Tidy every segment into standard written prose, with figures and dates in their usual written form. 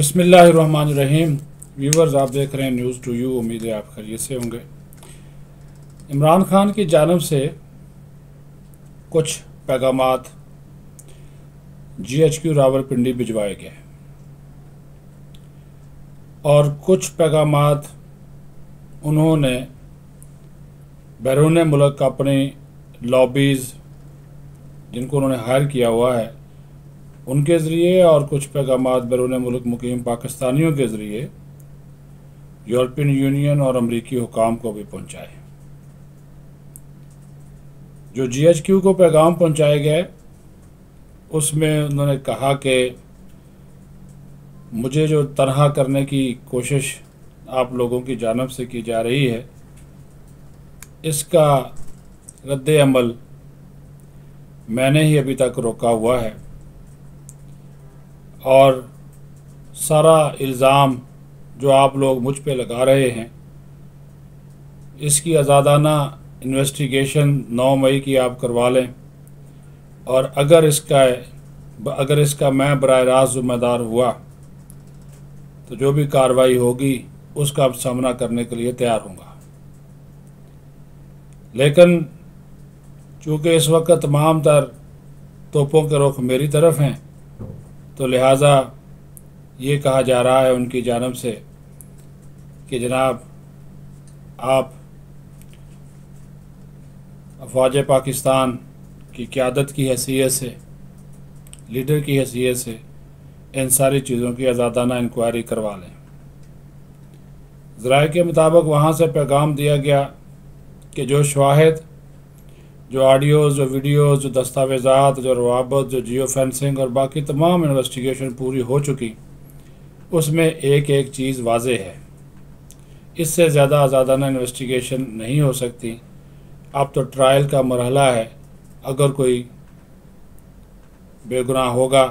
बिस्मिल्लाहिर्रहमानिर्रहीम। व्यूवर्स, आप देख रहे हैं न्यूज़ टू यू। उम्मीद है आप खैरियत से होंगे। इमरान खान की जानिब से कुछ पैगामात GHQ रावलपिंडी भिजवाए गए और कुछ पैगामात उन्होंने बैरून मुल्क अपनी लॉबीज़ जिनको उन्होंने हायर किया हुआ है उनके ज़रिए और कुछ पैगामात बैरून मुल्क मुकीम पाकिस्तानियों के ज़रिए यूरोपियन यूनियन और अमरीकी हुकाम को भी पहुँचाए। जो GHQ को पैगाम पहुँचाए गए उसमें उन्होंने कहा कि मुझे जो तनहा करने की कोशिश आप लोगों की जानिब से की जा रही है इसका रद्देअमल मैंने ही अभी तक रोका हुआ है और सारा इल्ज़ाम जो आप लोग मुझ पे लगा रहे हैं इसकी आज़ादाना इन्वेस्टिगेशन 9 मई की आप करवा लें और अगर इसका मैं बराह रास्त ज़िम्मेदार हुआ तो जो भी कार्रवाई होगी उसका अब सामना करने के लिए तैयार होऊंगा। लेकिन चूँकि इस वक्त तमाम तर तोपों के रुख मेरी तरफ हैं तो लिहाजा ये कहा जा रहा है उनकी जानिब से कि जनाब आप अफवाज पाकिस्तान की क़यादत की हैसियत से, लीडर की हैसियत से इन सारी चीज़ों की आज़ादाना इंक्वायरी करवा लें। ज़राए के मुताबिक वहाँ से पैगाम दिया गया कि जो शवाहिद, जो ऑडियोज़, जो वीडियोज़, जो दस्तावेज़ात, जो रवाबत, जो जियो फेंसिंग और बाकी तमाम इन्वेस्टिगेशन पूरी हो चुकी उसमें एक एक चीज़ वाजे है। इससे ज़्यादा आज़ादाना इन्वेस्टिगेशन नहीं हो सकती। अब तो ट्रायल का मरहला है। अगर कोई बेगुनाह होगा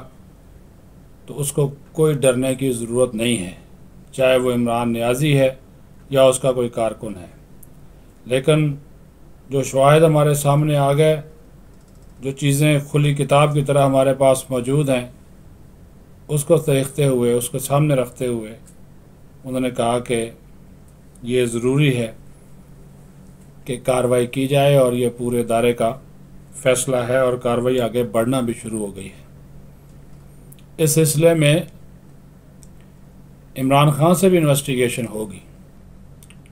तो उसको कोई डरने की ज़रूरत नहीं है, चाहे वो इमरान नियाज़ी है या उसका कोई कारकुन है। लेकिन जो शवाहिद हमारे सामने आ गए, जो चीज़ें खुली किताब की तरह हमारे पास मौजूद हैं, उसको देखते हुए, उसको सामने रखते हुए उन्होंने कहा कि ये ज़रूरी है कि कार्रवाई की जाए और ये पूरे दायरे का फ़ैसला है और कार्रवाई आगे बढ़ना भी शुरू हो गई है। इस सिलसिले में इमरान खान से भी इन्वेस्टिगेशन होगी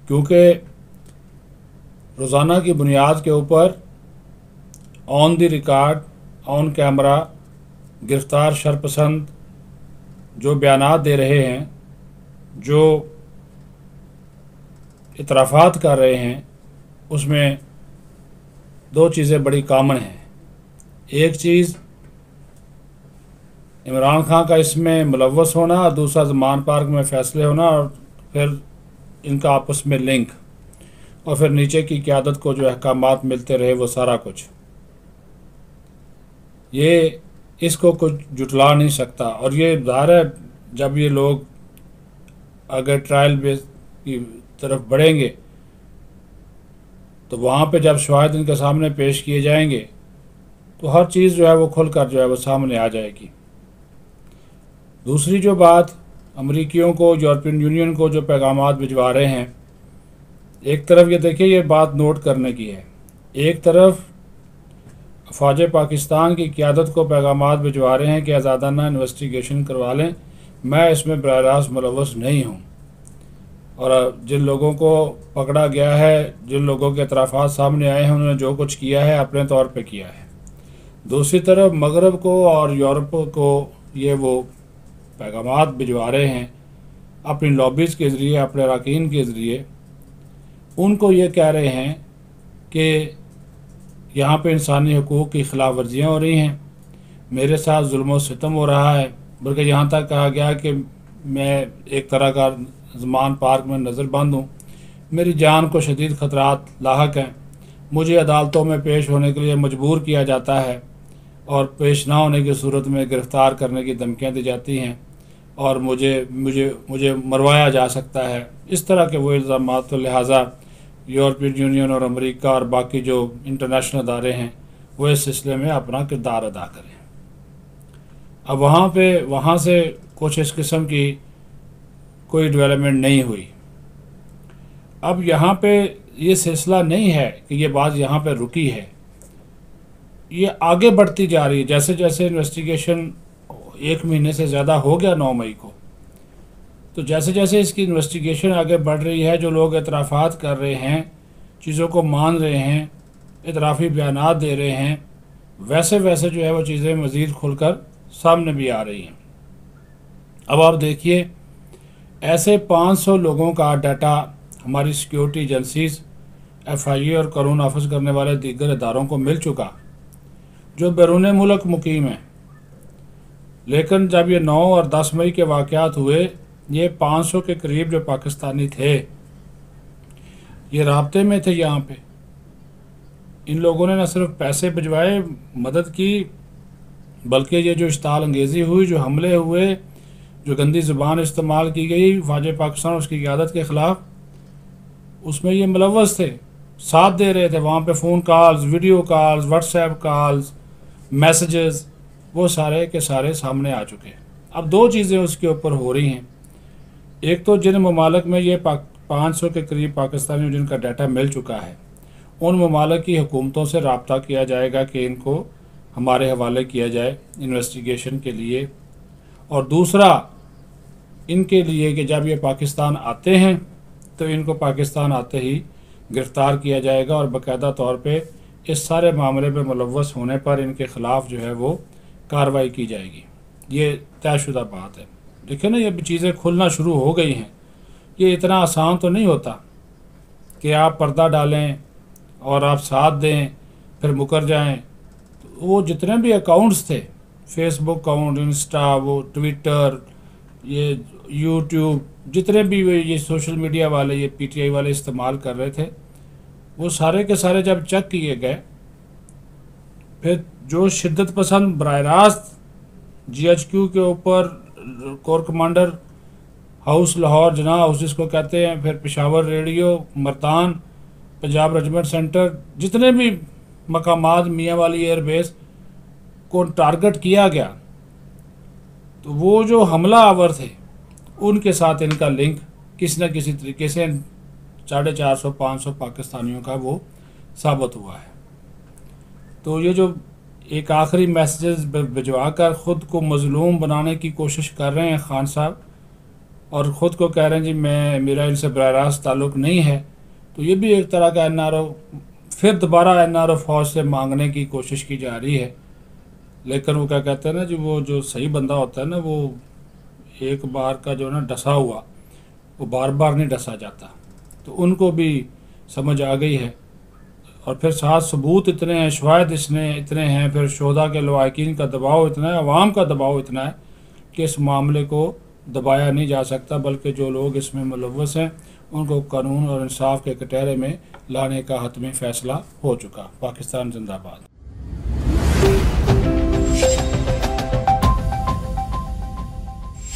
क्योंकि रोज़ाना की बुनियाद के ऊपर on the record, on camera गिरफ़्तार शरपसंद जो बयानात दे रहे हैं, जो इतराफ़ात कर रहे हैं, उसमें दो चीज़ें बड़ी कामन हैं। एक चीज़ इमरान खान का इसमें मुलव्वस होना और दूसरा ज़मान पार्क में फ़ैसले होना और फिर इनका आपस में लिंक और फिर नीचे की क़यादत को जो अहकामात मिलते रहे वो सारा कुछ, ये इसको कुछ जुटला नहीं सकता। और ये ज़ाहिर है जब ये लोग अगर ट्रायल बेस की तरफ बढ़ेंगे तो वहाँ पे जब शवाहिद इनके सामने पेश किए जाएंगे तो हर चीज़ जो है वो खुलकर जो है वो सामने आ जाएगी। दूसरी जो बात, अमरीकियों को, यूरोपियन यूनियन को जो पैगामात भिजवा रहे हैं, एक तरफ ये देखिए, ये बात नोट करने की है, एक तरफ फ़ौज पाकिस्तान की क़यादत को पैगामात भिजवा रहे हैं कि आज़ादाना इन्वेस्टिगेशन करवा लें, मैं इसमें बराह रास्त मुलव्वस नहीं हूँ और जिन लोगों को पकड़ा गया है, जिन लोगों के इतराफ़ात सामने आए हैं, उन्होंने जो कुछ किया है अपने तौर पे किया है। दूसरी तरफ मगरब को और यूरोप को ये वो पैगामात भिजवा रहे हैं अपनी लॉबीज़ के ज़रिए, अपने अरकान के ज़रिए, उनको ये कह रहे हैं कि यहाँ पे इंसानी हकूक़ की ख़िलाफ़ वर्जियाँ हो रही हैं, मेरे साथ जुल्म व सितम हो रहा है, बल्कि यहाँ तक कहा गया कि मैं एक तरह का ज़मान पार्क में नज़रबंद हूँ, मेरी जान को शदीद ख़तरात लाहक हैं, मुझे अदालतों में पेश होने के लिए मजबूर किया जाता है और पेश ना होने की सूरत में गिरफ़्तार करने की धमकियाँ दी जाती हैं और मुझे मुझे मुझे मरवाया जा सकता है। इस तरह के वो इल्ज़ाम। तो लिहाजा यूरोपियन यूनियन और अमेरिका और बाकी जो इंटरनेशनल अदारे हैं वो इस सिलसिले में अपना किरदार अदा करें। अब वहाँ से कुछ इस किस्म की कोई डेवलपमेंट नहीं हुई। अब यहाँ पे ये सिलसिला नहीं है कि ये बात यहाँ पे रुकी है, ये आगे बढ़ती जा रही है। जैसे जैसे इन्वेस्टिगेशन एक महीने से ज़्यादा हो गया 9 मई को, तो जैसे जैसे इसकी इन्वेस्टिगेशन आगे बढ़ रही है, जो लोग एतराफ़ात कर रहे हैं, चीज़ों को मान रहे हैं, एतराफ़ी बयान दे रहे हैं, वैसे वैसे जो है वो चीज़ें मज़ीद खुलकर सामने भी आ रही हैं। अब आप देखिए ऐसे 500 लोगों का डाटा हमारी सिक्योरिटी एजेंसीज़, FIA और कानून नाफिज़ करने वाले दीगर इदारों को मिल चुका, जो बैरून मुल्क मुकीम हैं। लेकिन जब ये 9 और 10 मई के वाक़यात हुए, ये 500 के करीब जो पाकिस्तानी थे ये राब्ते में थे यहाँ पे। इन लोगों ने न सिर्फ पैसे भिजवाए, मदद की, बल्कि ये जो इश्ताल अंगेज़ी हुई, जो हमले हुए, जो गंदी ज़ुबान इस्तेमाल की गई फ़ौज पाकिस्तान उसकी क़यादत के ख़िलाफ़, उसमें ये मुलव्वस थे, साथ दे रहे थे। वहाँ पे phone calls, video calls, WhatsApp calls, messages, वो सारे के सारे सामने आ चुके हैं। अब दो चीज़ें उसके ऊपर हो रही हैं, एक तो जिन ममालक में ये 500 के करीब पाकिस्तानियों जिनका डाटा मिल चुका है, उन ममालक की हुकूमतों से रब्ता किया जाएगा कि इनको हमारे हवाले किया जाए इन्वेस्टिगेशन के लिए, और दूसरा इनके लिए कि जब ये पाकिस्तान आते हैं तो इनको पाकिस्तान आते ही गिरफ़्तार किया जाएगा और बाकायदा तौर पे इस सारे मामले पे मुलव्वस होने पर इनके ख़िलाफ़ जो है वो कार्रवाई की जाएगी। ये तयशुदा बात है। देखिए ना, ये चीज़ें खुलना शुरू हो गई हैं। ये इतना आसान तो नहीं होता कि आप पर्दा डालें और आप साथ दें फिर मुकर जाएं। तो वो जितने भी अकाउंट्स थे, फेसबुक अकाउंट, इंस्टा, वो ट्विटर, ये यूट्यूब, जितने भी ये सोशल मीडिया वाले, ये PTI वाले इस्तेमाल कर रहे थे, वो सारे के सारे जब चेक किए गए, फिर जो शिद्दत पसंद बरह रास्त GHQ के ऊपर, कोर कमांडर हाउस लाहौर जना हाउस जिसको कहते हैं, फिर Peshawar radio Mardan, Punjab regiment centre, जितने भी मकामात, मियांवाली एयरबेस को टारगेट किया गया, तो वो जो हमला आवर थे उनके साथ इनका लिंक किसी न किसी तरीके से 450-500 पाकिस्तानियों का वो साबित हुआ है। तो ये जो एक आखिरी मैसेजेस भिजवा कर ख़ुद को मज़लूम बनाने की कोशिश कर रहे हैं खान साहब, और ख़ुद को कह रहे हैं जी मैं, मेरा इनसे बराह रास्त ताल्लुक़ नहीं है, तो ये भी एक तरह का NRO, फिर दोबारा NRO फ़ौज से मांगने की कोशिश की जा रही है। लेकिन वो क्या कहते हैं ना जी, वो जो सही बंदा होता है ना, वो एक बार का जो ना डसा हुआ वो बार बार नहीं डसा जाता, तो उनको भी समझ आ गई है। और फिर साथ सबूत इतने हैं, शवाहद इतने हैं, फिर शोधा के लवाकिन का दबाव इतना है, आवाम का दबाव इतना है कि इस मामले को दबाया नहीं जा सकता, बल्कि जो लोग इसमें मुलव्वस हैं उनको कानून और इंसाफ के कटहरे में लाने का हतमी फैसला हो चुका। पाकिस्तान जिंदाबाद।